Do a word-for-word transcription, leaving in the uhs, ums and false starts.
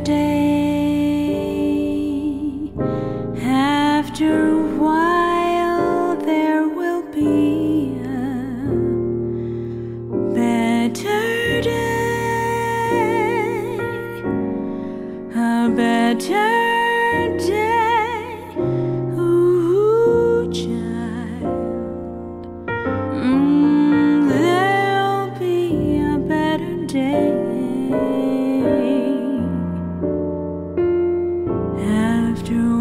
day. After a while there will be a better day, a better day. Ooh, child, mm, there'll be a better day. After